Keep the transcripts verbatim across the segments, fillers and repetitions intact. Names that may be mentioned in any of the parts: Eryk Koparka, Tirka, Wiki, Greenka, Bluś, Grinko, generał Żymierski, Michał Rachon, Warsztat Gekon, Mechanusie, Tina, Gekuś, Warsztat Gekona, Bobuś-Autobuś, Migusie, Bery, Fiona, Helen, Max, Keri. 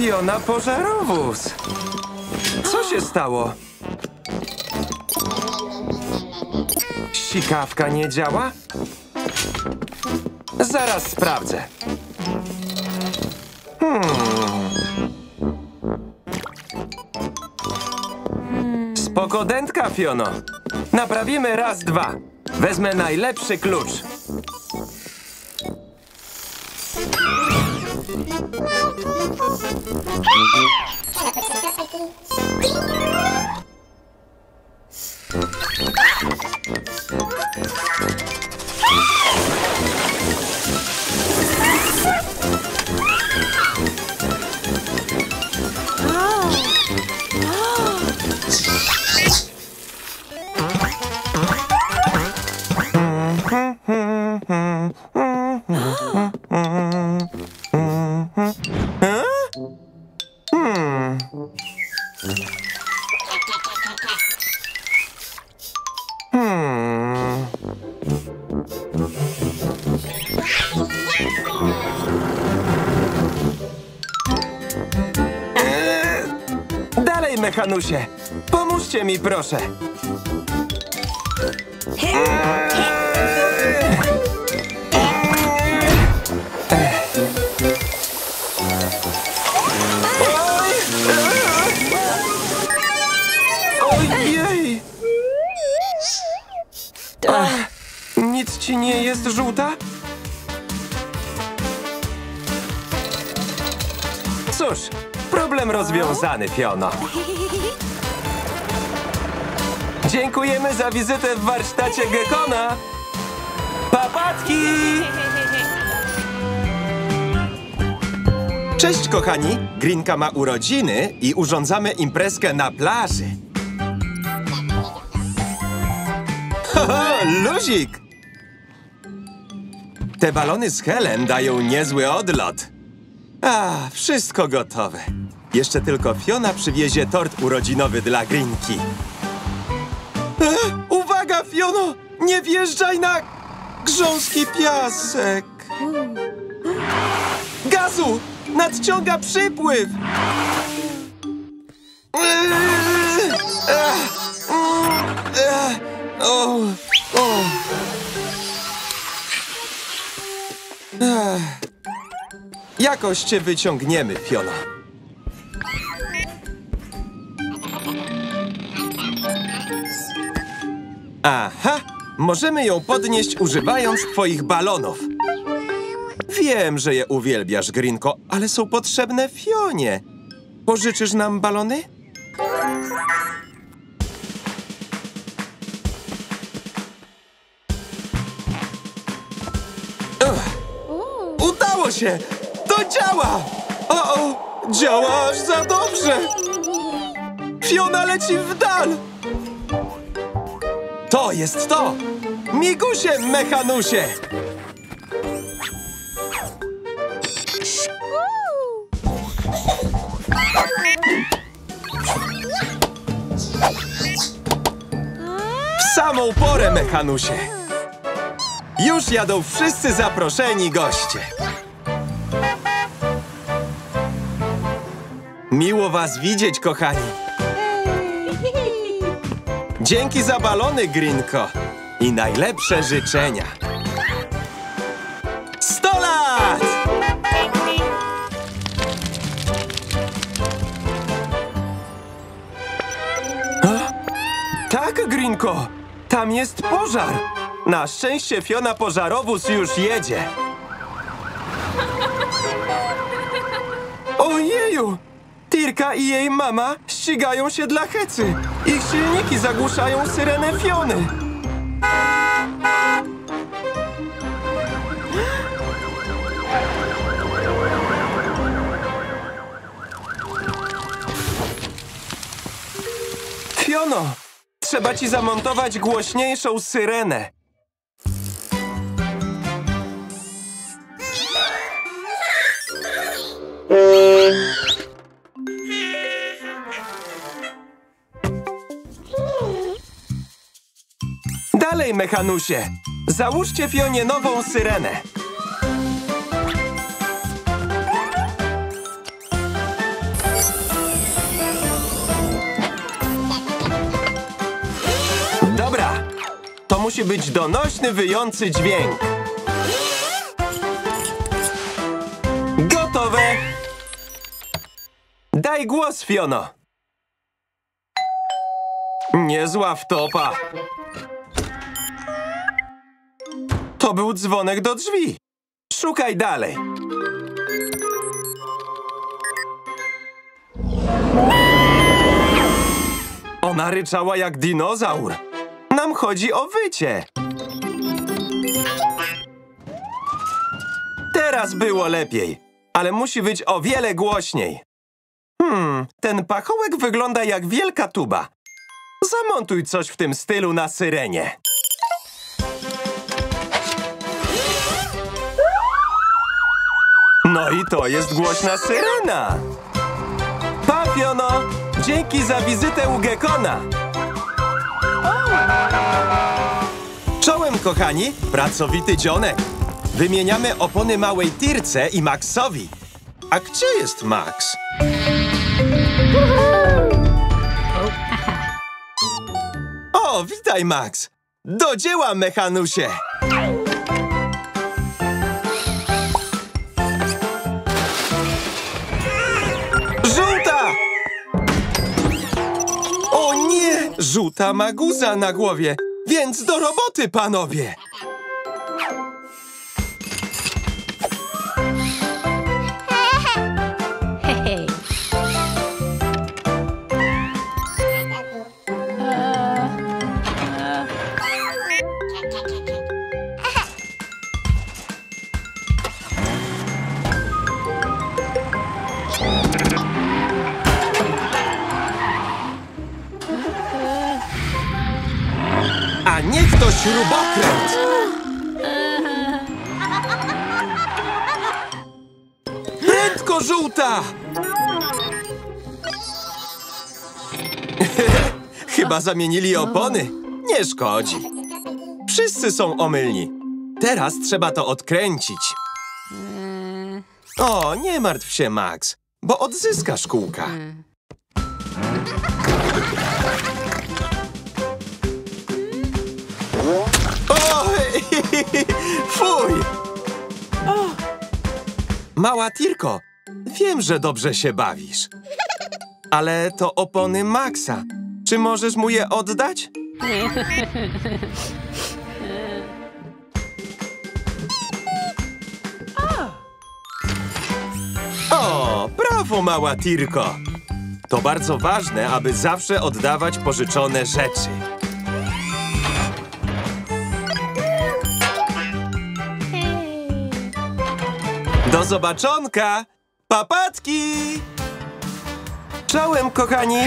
Fiona pożarowóz. Co się stało? Sikawka nie działa? Zaraz sprawdzę. Hmm. Spokodentka, Fiono. Naprawimy raz, dwa. Wezmę najlepszy klucz. Mechanusie, pomóżcie mi, proszę. Ojej! Ach, nic ci nie jest, żółta? Cóż, problem rozwiązany, Fiono. Dziękujemy za wizytę w warsztacie Gekona. Papatki! Cześć, kochani! Greenka ma urodziny i urządzamy imprezkę na plaży. Ho, ho, luzik! Te balony z Helen dają niezły odlot. A, wszystko gotowe. Jeszcze tylko Fiona przywiezie tort urodzinowy dla Greenki. E, uwaga, Fiono! Nie wjeżdżaj na grząski piasek! Gazu! Nadciąga przypływ! E, e, e, o, o. E, jakoś cię wyciągniemy, Fiona. Aha! Możemy ją podnieść, używając twoich balonów. Wiem, że je uwielbiasz, Grinko, ale są potrzebne Fionie. Pożyczysz nam balony? Uch. Udało się! To działa! O, o! Działa aż za dobrze! Fiona leci w dal! To jest to! Migusie, Mechanusie! W samą porę, Mechanusie! Już jadą wszyscy zaproszeni goście! Miło was widzieć, kochani! Dzięki za balony, Grinko, i najlepsze życzenia. Sto lat! A? Tak, Grinko, tam jest pożar. Na szczęście Fiona pożarowóz już jedzie. Ojeju! Tirka i jej mama ścigają się dla hecy. Ich silniki zagłuszają syrenę Fiony. Fiono, trzeba ci zamontować głośniejszą syrenę. Dalej, Mechanusie! Załóżcie Fionie nową syrenę! musi być donośny, wyjący dźwięk. Gotowe! Daj głos, Fiono! Niezła wtopa! To był dzwonek do drzwi. Szukaj dalej. Ona ryczała jak dinozaur. Nam chodzi o wycie. Teraz było lepiej, ale musi być o wiele głośniej. Hmm, ten pachołek wygląda jak wielka tuba. Zamontuj coś w tym stylu na syrenie. No i to jest głośna syrena. Pa, Fiono! Dzięki za wizytę u Gekona. Czołem, kochani, pracowity dzionek. Wymieniamy opony małej Tirce i Maxowi. A gdzie jest Max? O, witaj, Max. Do dzieła, Mechanusie. Żółta ma guza na głowie, więc do roboty, panowie! Śrubokręt! Prędko, żółta! Chyba zamienili opony. Nie szkodzi. Wszyscy są omylni. Teraz trzeba to odkręcić. O, nie martw się, Max, bo odzyskasz kółka. Fuj! O. Mała Tirko, wiem, że dobrze się bawisz. Ale to opony Maxa. Czy możesz mu je oddać? O, brawo, mała Tirko. To bardzo ważne, aby zawsze oddawać pożyczone rzeczy. Do zobaczonka! Papatki! Czołem, kochani!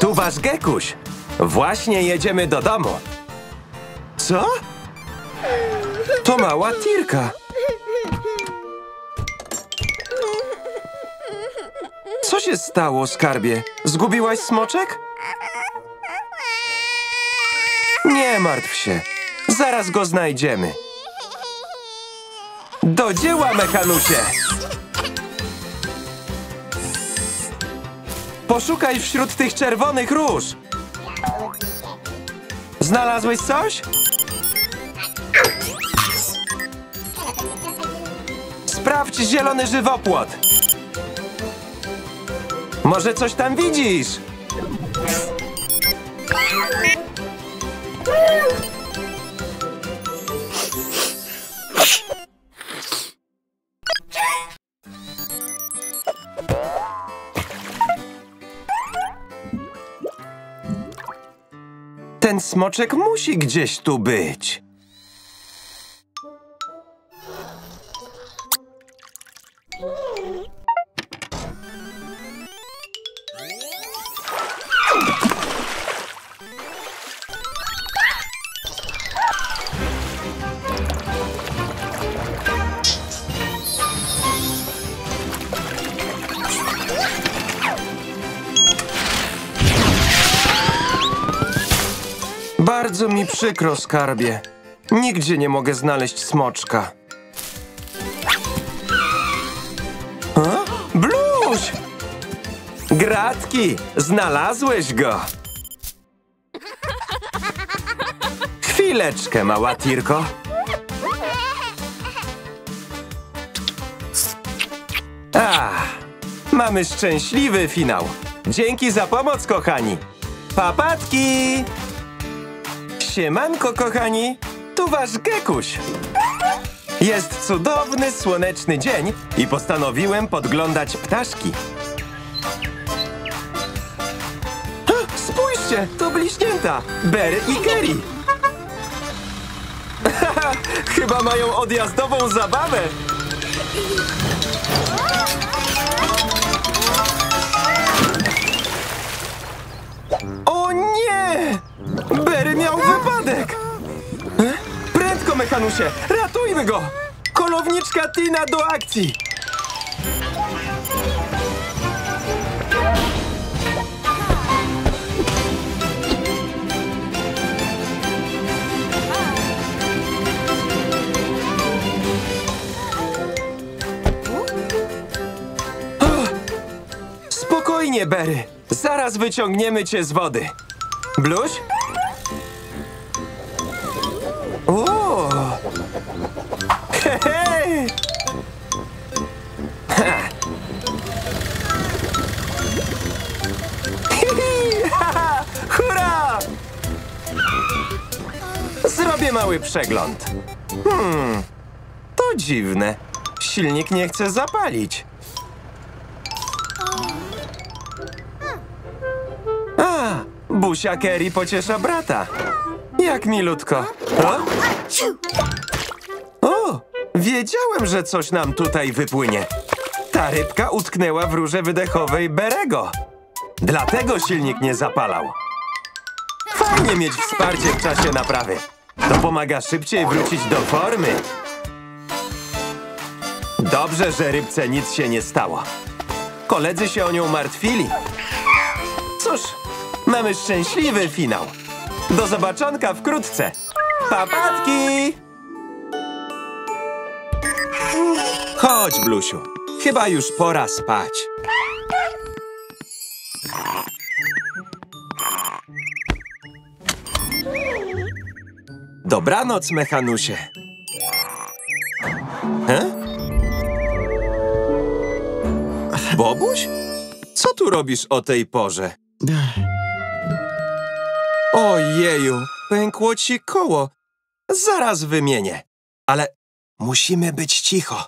Tu wasz Gekuś. Właśnie jedziemy do domu. Co? To mała Tirka. Co się stało, skarbie? Zgubiłaś smoczek? Nie martw się. Zaraz go znajdziemy. Do dzieła, Mechanusie! Poszukaj wśród tych czerwonych róż! Znalazłeś coś? Sprawdź zielony żywopłot! Może coś tam widzisz? Ten smoczek musi gdzieś tu być. Bardzo mi przykro, skarbie. Nigdzie nie mogę znaleźć smoczka. A? Bluś! Gratki! Znalazłeś go! Chwileczkę, mała Tirko. Ah, mamy szczęśliwy finał. Dzięki za pomoc, kochani. Papatki! Siemanko, kochani. Tu wasz Gekuś. Jest cudowny, słoneczny dzień i postanowiłem podglądać ptaszki. Spójrzcie, to bliźnięta, Bery i Keri. Chyba mają odjazdową zabawę. O nie! Bery miał wypadek. Prędko, Mechanusie, ratujmy go. Kolowniczka Tina do akcji. Spokojnie, Bery. Zaraz wyciągniemy cię z wody. Bluś? O! He, he. Ha. Hi, hi, ha, ha. Hurra! Zrobię mały przegląd. Hmm, to dziwne. Silnik nie chce zapalić. Busia Keri pociesza brata. Jak milutko. O? o, wiedziałem, że coś nam tutaj wypłynie. Ta rybka utknęła w rurze wydechowej Berego. Dlatego silnik nie zapalał. Fajnie mieć wsparcie w czasie naprawy. To pomaga szybciej wrócić do formy. Dobrze, że rybce nic się nie stało. Koledzy się o nią martwili. Cóż... Mamy szczęśliwy finał. Do zobaczonka wkrótce. Papatki! Chodź, Blusiu. Chyba już pora spać. Dobranoc, Mechanusie. He? Bobuś? Co tu robisz o tej porze? Ojeju, pękło ci koło. Zaraz wymienię. Ale musimy być cicho.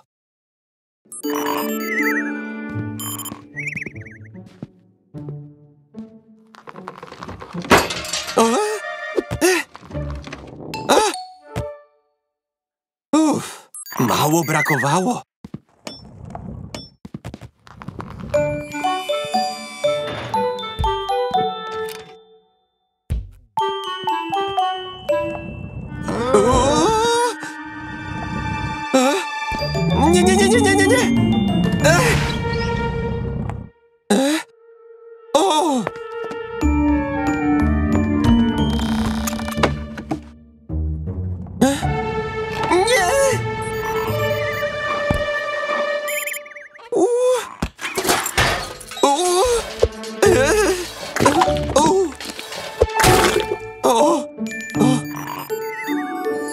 Uff, mało brakowało. Nie, nie, nie, nie, nie, nie, nie! Ech. Ech. O! Ech. Nie! U. U. Ech. U. O! O!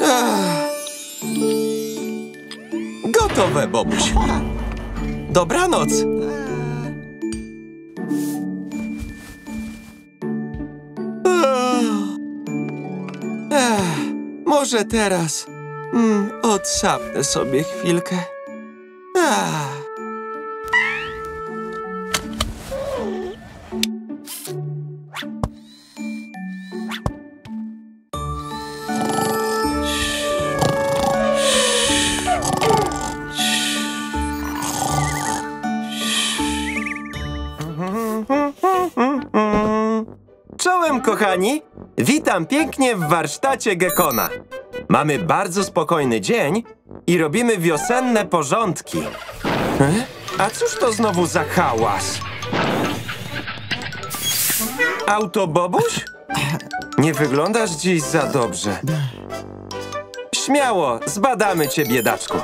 Ech. Gotowe, Bobuś. Dobranoc. Ech, może teraz mm, odsapnę sobie chwilkę. Ech. Kochani, witam pięknie w warsztacie Gekona. Mamy bardzo spokojny dzień i robimy wiosenne porządki. E? A cóż to znowu za hałas? Autobobuś? Nie wyglądasz dziś za dobrze. Śmiało, zbadamy cię, biedaczku.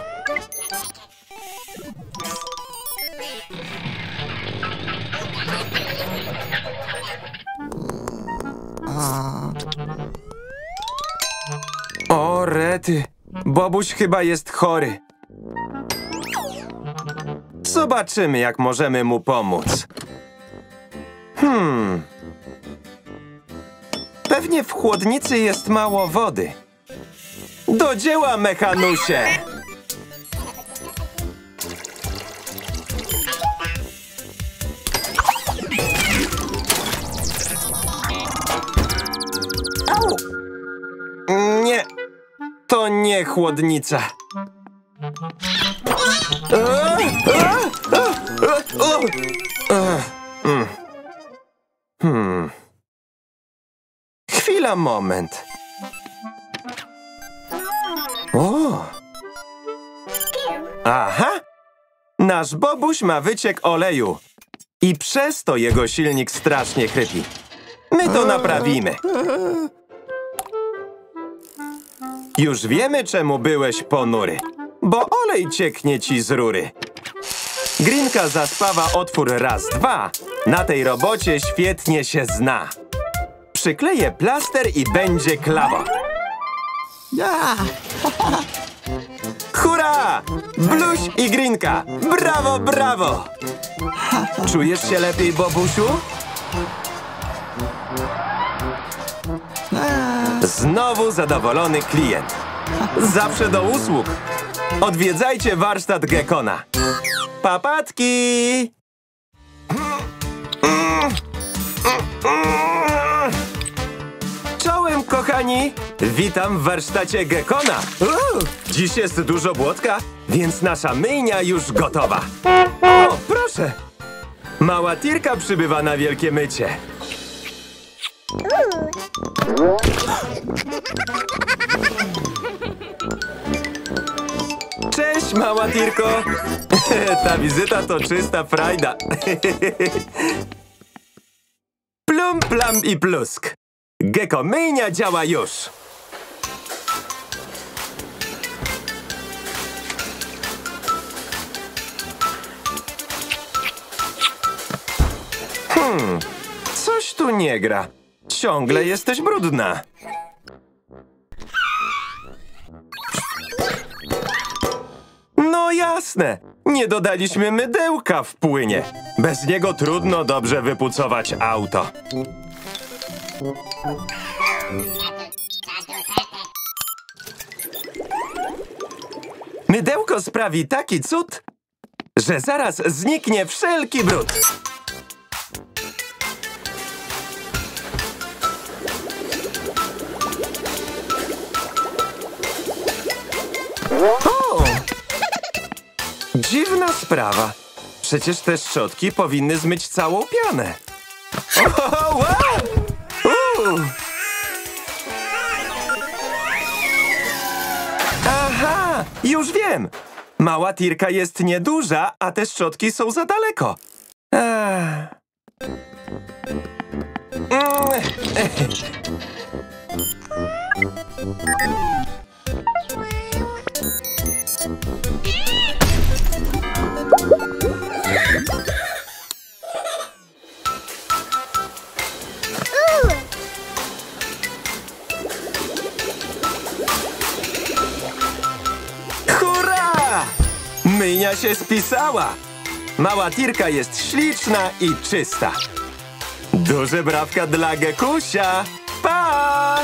Ah. Bobuś chyba jest chory. Zobaczymy, jak możemy mu pomóc. Hmm... Pewnie w chłodnicy jest mało wody. Do dzieła, Mechanusie! Nie, to nie chłodnica. Hmm. Chwila, moment. O! Aha! Nasz Bobuś ma wyciek oleju. I przez to jego silnik strasznie chrypi. My to naprawimy. Już wiemy, czemu byłeś ponury. Bo olej cieknie ci z rury. Greenka zaspawa otwór raz, dwa. Na tej robocie świetnie się zna. Przykleję plaster i będzie klawa. Hurra! Bluś i Greenka! Brawo, brawo! Czujesz się lepiej, Bobusiu? Znowu zadowolony klient. Zawsze do usług. Odwiedzajcie warsztat Gekona. Papatki! Czołem, kochani! Witam w warsztacie Gekona. Dziś jest dużo błotka, więc nasza myjnia już gotowa. O, proszę! Mała Tirka przybywa na wielkie mycie. Cześć, mała Tirko! Ta wizyta to czysta frajda. Plum, plam i plusk. Gekomyjnia działa już. Hmm, coś tu nie gra. Ciągle jesteś brudna. No jasne, nie dodaliśmy mydełka w płynie. Bez niego trudno dobrze wypucować auto. Mydełko sprawi taki cud, że zaraz zniknie wszelki brud. O! Dziwna sprawa. Przecież te szczotki powinny zmyć całą pianę. O, wow! U! Aha! Już wiem! Mała Tirka jest nieduża, a te szczotki są za daleko. Eee. Mm. Myjnia się spisała! Mała Tirka jest śliczna i czysta. Duże brawka dla Gekusia! Pa!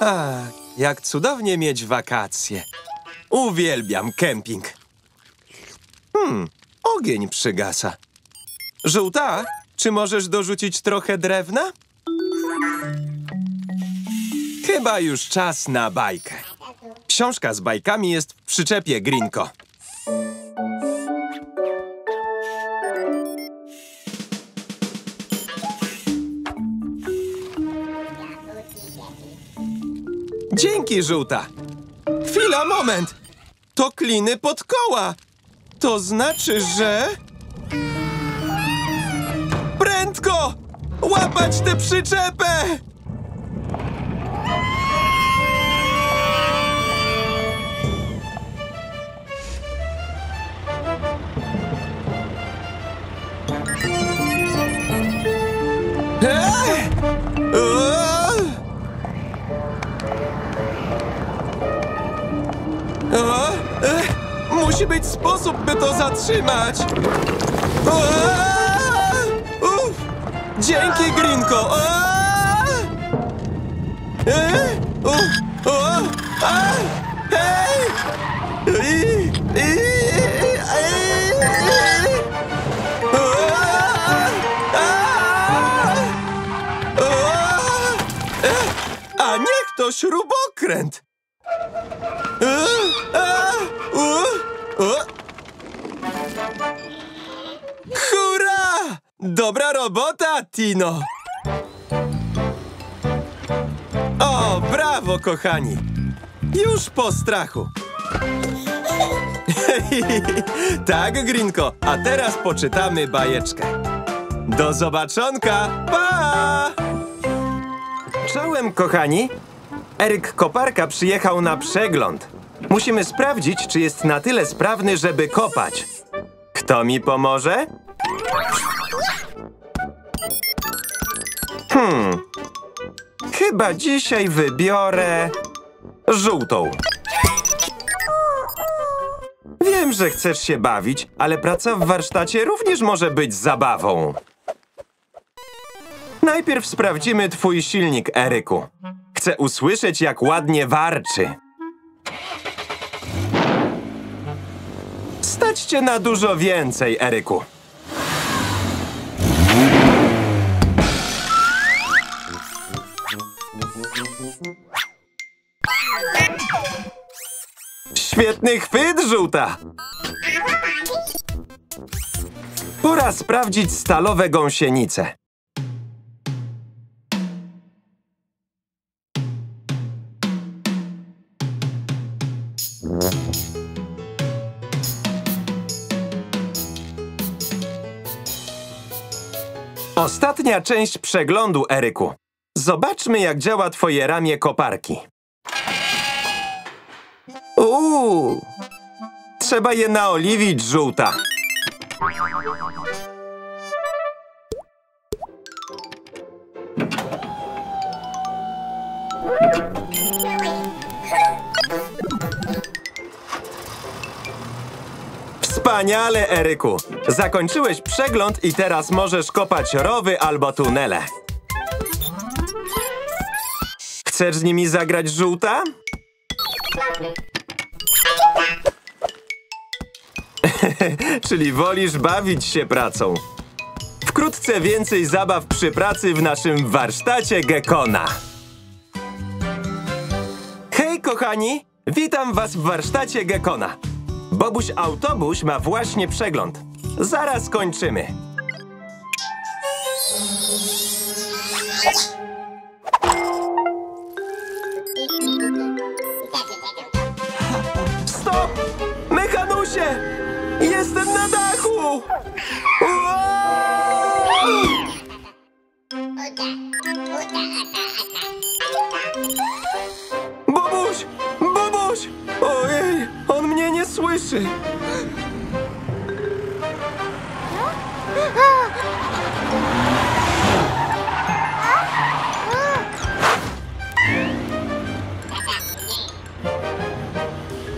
A, jak cudownie mieć wakacje. Uwielbiam kemping. Hmm, ogień przygasa. Żółta, czy możesz dorzucić trochę drewna? Chyba już czas na bajkę. Książka z bajkami jest w przyczepie Grinko. Dzięki, żółta. Chwila, moment. To kliny pod koła. To znaczy, że... Prędko! Łapać tę przyczepę! Eee! Musi być sposób, by to zatrzymać. Uf. Dzięki, Grinko. A niech to śrubokręt. Hurra! Dobra robota, Tino! O, brawo, kochani! Już po strachu! Tak, Grinko, a teraz poczytamy bajeczkę. Do zobaczonka! Pa! Czołem, kochani! Eryk Koparka przyjechał na przegląd. Musimy sprawdzić, czy jest na tyle sprawny, żeby kopać. Kto mi pomoże? Hmm... Chyba dzisiaj wybiorę... żółtą. Wiem, że chcesz się bawić, ale praca w warsztacie również może być zabawą. Najpierw sprawdzimy twój silnik, Eryku. Chcę usłyszeć, jak ładnie warczy. Stać cię na dużo więcej, Eryku. Świetny chwyt, żółta! Pora sprawdzić stalowe gąsienice. Ostatnia część przeglądu, Eryku. Zobaczmy, jak działa twoje ramię koparki. Uuu! Trzeba je naoliwić, żółta. Wspaniale, Eryku! Zakończyłeś przegląd i teraz możesz kopać rowy albo tunele. Chcesz z nimi zagrać, żółta? Czyli wolisz bawić się pracą. Wkrótce więcej zabaw przy pracy w naszym warsztacie Gekona. Hej, kochani! Witam was w warsztacie Gekona. Bobuś-Autobuś ma właśnie przegląd. Zaraz kończymy. Stop! Mechanusie! Jestem na dachu! Bobuś! Bobuś! Ojej! On mnie nie słyszy!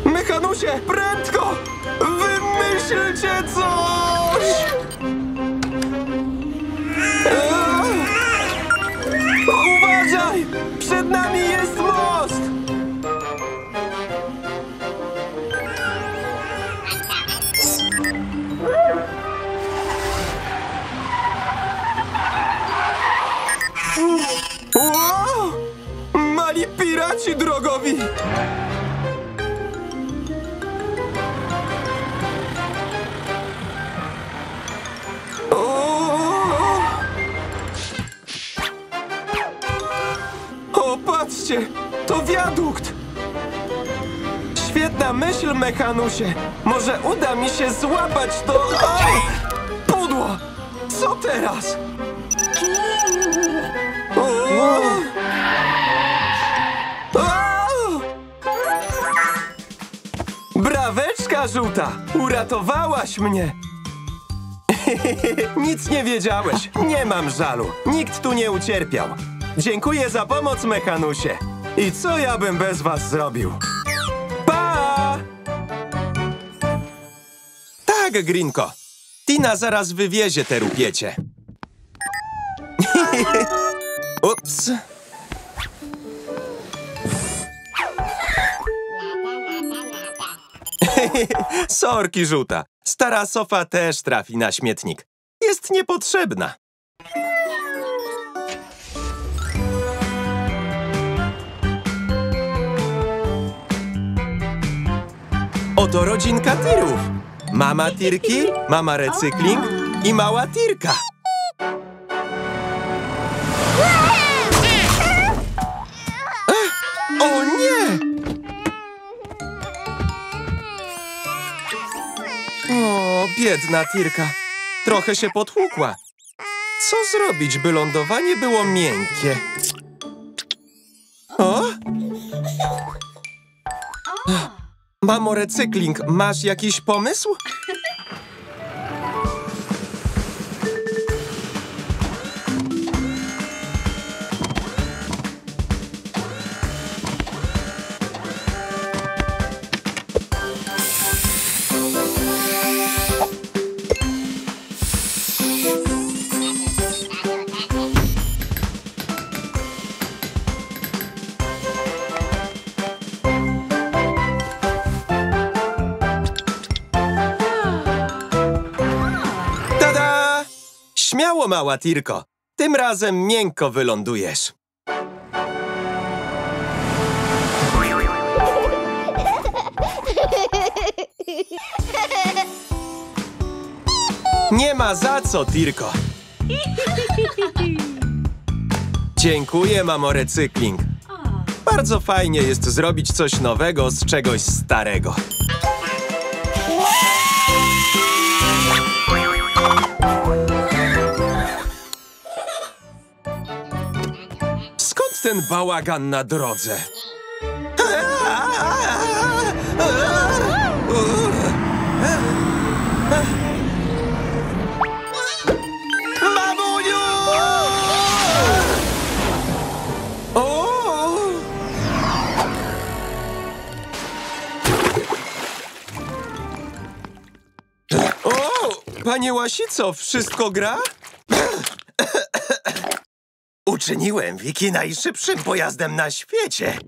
Mechanusie, prędko! Wymyślcie coś! Uważaj! Przed nami jest most! Wow! Mali piraci drogowi! To wiadukt! Świetna myśl, Mechanusie! Może uda mi się złapać to... O! Pudło! Co teraz? O! O! Braweczka, żółta! Uratowałaś mnie! Nic nie wiedziałeś! Nie mam żalu! Nikt tu nie ucierpiał! Dziękuję za pomoc, Mechanusie. I co ja bym bez was zrobił? Pa! tak, Grinko. Tina zaraz wywiezie te rupiecie. Ups. Sorki żółta. Stara sofa też trafi na śmietnik. Jest niepotrzebna. Oto rodzinka tirów. Mama Tirki, mama Recykling i mała Tirka. O nie! O, biedna Tirka. Trochę się potłukła. Co zrobić, by lądowanie było miękkie? O? Mamo Recykling, masz jakiś pomysł? Śmiało, mała Tirko. Tym razem miękko wylądujesz. Nie ma za co, Tirko. Dziękuję, mamo Recykling. Bardzo fajnie jest zrobić coś nowego z czegoś starego. Ten bałagan na drodze. Mamuniu! O! O! Panie Łasico, wszystko gra? Uczyniłem Wiki najszybszym pojazdem na świecie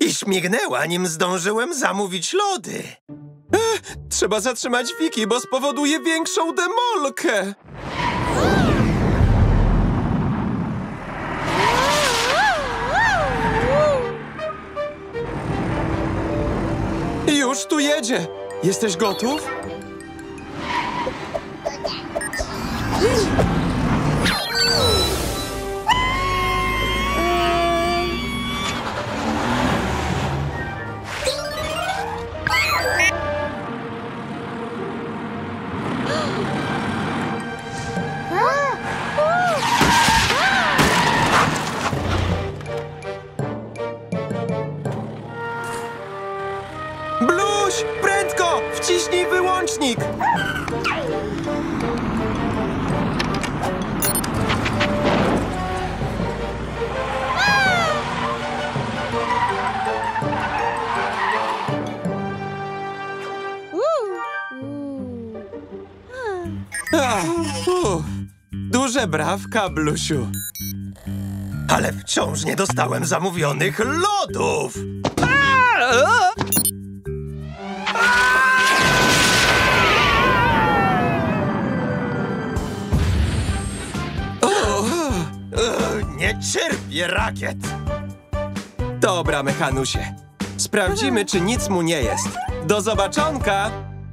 i śmignęła, nim zdążyłem zamówić lody. Ech, trzeba zatrzymać Wiki, bo spowoduje większą demolkę. Już tu jedzie. Jesteś gotów? Wciśnij wyłącznik! Ach, uf, duże brawka, Blusiu. Ale wciąż nie dostałem zamówionych lodów! Nie cierpię rakiet! Dobra, Mechanusie. Sprawdzimy, czy nic mu nie jest. Do zobaczonka!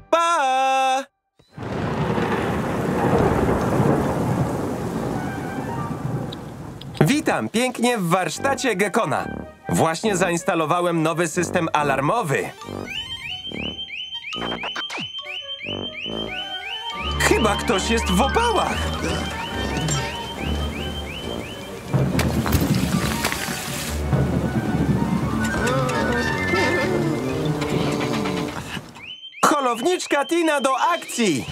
Pa! Witam pięknie w warsztacie Gekona. Właśnie zainstalowałem nowy system alarmowy. Chyba ktoś jest w opałach! Holowniczka Tina do akcji!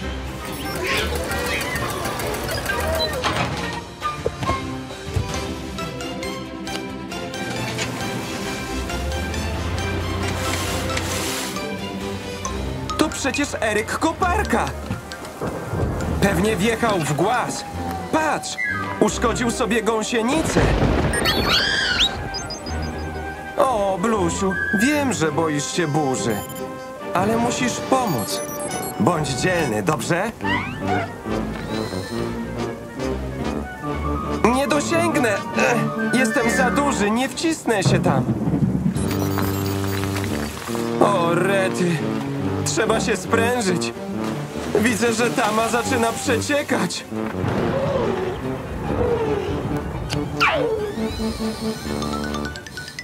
To przecież Eryk Koparka! Pewnie wjechał w głaz. Patrz! Uszkodził sobie gąsienicę. O, Blusiu, wiem, że boisz się burzy, ale musisz pomóc. Bądź dzielny, dobrze? Nie dosięgnę! Jestem za duży, nie wcisnę się tam. O, rety, trzeba się sprężyć. Widzę, że tama zaczyna przeciekać.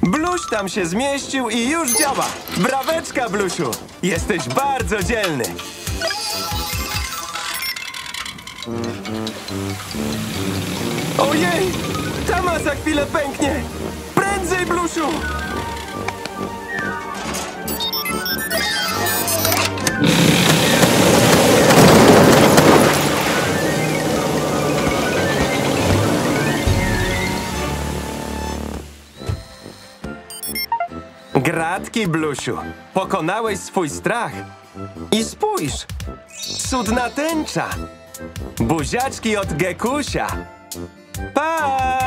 Bluś tam się zmieścił i już działa. Braweczka, Blusiu! Jesteś bardzo dzielny. Ojej! Tama za chwilę pęknie! Prędzej, Blusiu! Gratki, Blusiu, pokonałeś swój strach. I spójrz, cudna tęcza. Buziaczki od Gekusia. Pa!